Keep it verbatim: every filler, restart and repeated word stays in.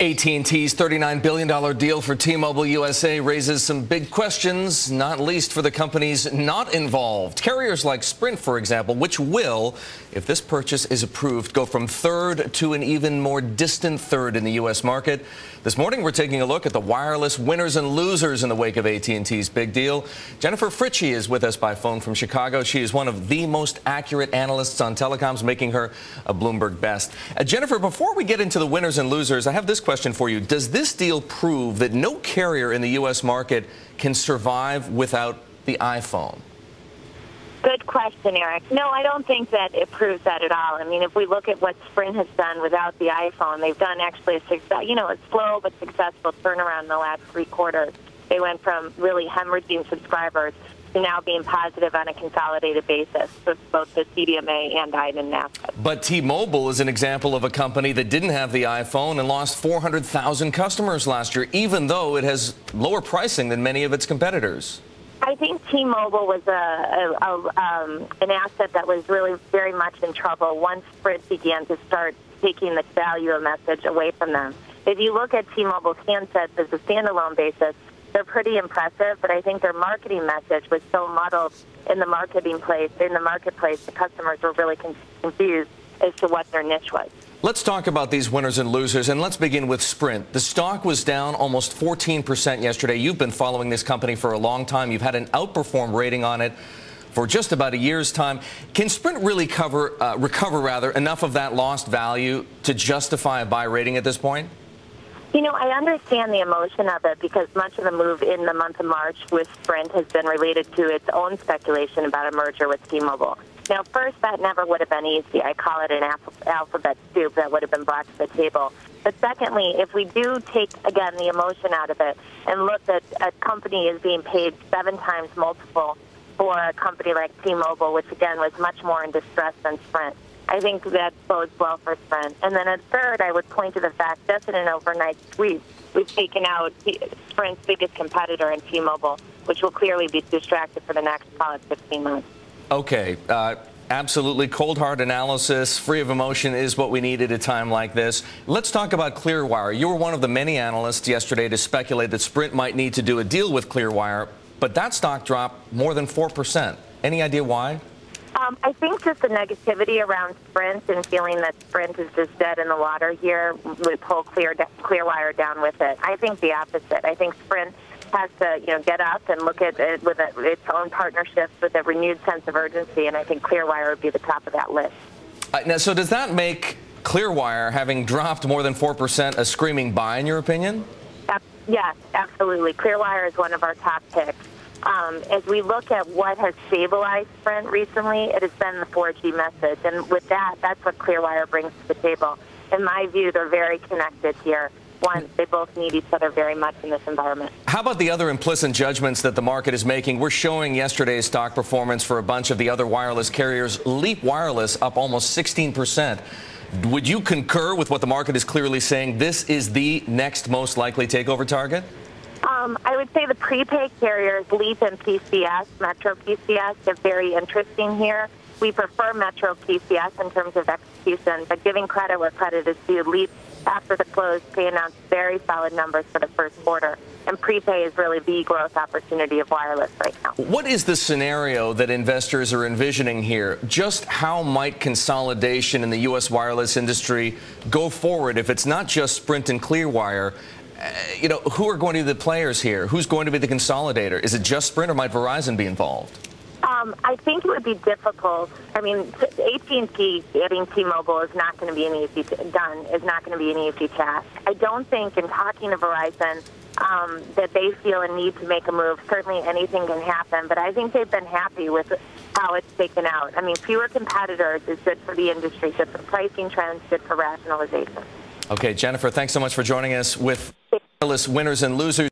A T and T's thirty-nine billion dollars deal for T-Mobile U S A raises some big questions, not least for the companies not involved. Carriers like Sprint, for example, which will, if this purchase is approved, go from third to an even more distant third in the U S market. This morning, we're taking a look at the wireless winners and losers in the wake of A T and T's big deal. Jennifer Fritzsche is with us by phone from Chicago. She is one of the most accurate analysts on telecoms, making her a Bloomberg best. Uh, Jennifer, before we get into the winners and losers, I have this question. question for you. Does this deal prove that no carrier in the U S market can survive without the iPhone? Good question, Eric. No, I don't think that it proves that at all. I mean, if we look at what Sprint has done without the iPhone, they've done actually a success, you know, a slow but successful turnaround in the last three quarters. They went from really hemorrhaging subscribers to now being positive on a consolidated basis with both the C D M A and iDEN assets. But T-Mobile is an example of a company that didn't have the iPhone and lost four hundred thousand customers last year, even though it has lower pricing than many of its competitors. I think T-Mobile was a, a, a, um, an asset that was really very much in trouble once Sprint began to start taking the value of message away from them. If you look at T-Mobile's handsets as a standalone basis, they're pretty impressive, but I think their marketing message was so muddled in the marketing place, in the marketplace, the customers were really confused as to what their niche was. Let's talk about these winners and losers, and let's begin with Sprint. The stock was down almost fourteen percent yesterday. You've been following this company for a long time. You've had an outperform rating on it for just about a year's time. Can Sprint really cover, uh, recover rather, enough of that lost value to justify a buy rating at this point? You know, I understand the emotion of it because much of the move in the month of March with Sprint has been related to its own speculation about a merger with T-Mobile. Now, first, that never would have been easy. I call it an alphabet soup that would have been brought to the table. But secondly, if we do take, again, the emotion out of it and look that a company is being paid seven times multiple for a company like T-Mobile, which, again, was much more in distress than Sprint, I think that bodes well for Sprint. And then at third, I would point to the fact that in an overnight sweep, we've taken out Sprint's biggest competitor in T-Mobile, which will clearly be distracted for the next, call it, fifteen months. Okay. Uh, absolutely. Cold hard analysis, free of emotion is what we need at a time like this. Let's talk about Clearwire. You were one of the many analysts yesterday to speculate that Sprint might need to do a deal with Clearwire, but that stock dropped more than four percent. Any idea why? Um, I think just the negativity around Sprint and feeling that Sprint is just dead in the water here would pull Clear, Clearwire down with it. I think the opposite. I think Sprint has to, you know, get up and look at it with a, its own partnerships with a renewed sense of urgency, and I think Clearwire would be the top of that list. Uh, now, so does that make Clearwire, having dropped more than four percent, a screaming buy, in your opinion? Uh, yes, absolutely. Clearwire is one of our top picks. Um, as we look at what has stabilized Sprint recently, it has been the four G message. And with that, that's what Clearwire brings to the table. In my view, they're very connected here. One, they both need each other very much in this environment. How about the other implicit judgments that the market is making? We're showing yesterday's stock performance for a bunch of the other wireless carriers. Leap Wireless up almost sixteen percent. Would you concur with what the market is clearly saying? This is the next most likely takeover target? Um, I would say the prepaid carriers, Leap and P C S, Metro P C S, they're very interesting here. We prefer Metro P C S in terms of execution, but giving credit where credit is due, Leap, after the close, they announced very solid numbers for the first quarter. And prepay is really the growth opportunity of wireless right now. What is the scenario that investors are envisioning here? Just how might consolidation in the U S wireless industry go forward if it's not just Sprint and Clearwire? Uh, you know, who are going to be the players here? Who's going to be the consolidator? Is it just Sprint, or might Verizon be involved? Um, I think it would be difficult. I mean, A T and T getting T-Mobile is not going to be an easy done. Is not going to be an easy task. I don't think, in talking to Verizon, um, that they feel a need to make a move. Certainly, anything can happen, but I think they've been happy with how it's taken out. I mean, fewer competitors is good for the industry, good for pricing trends, good for rationalization. Okay, Jennifer, thanks so much for joining us with wireless winners and losers.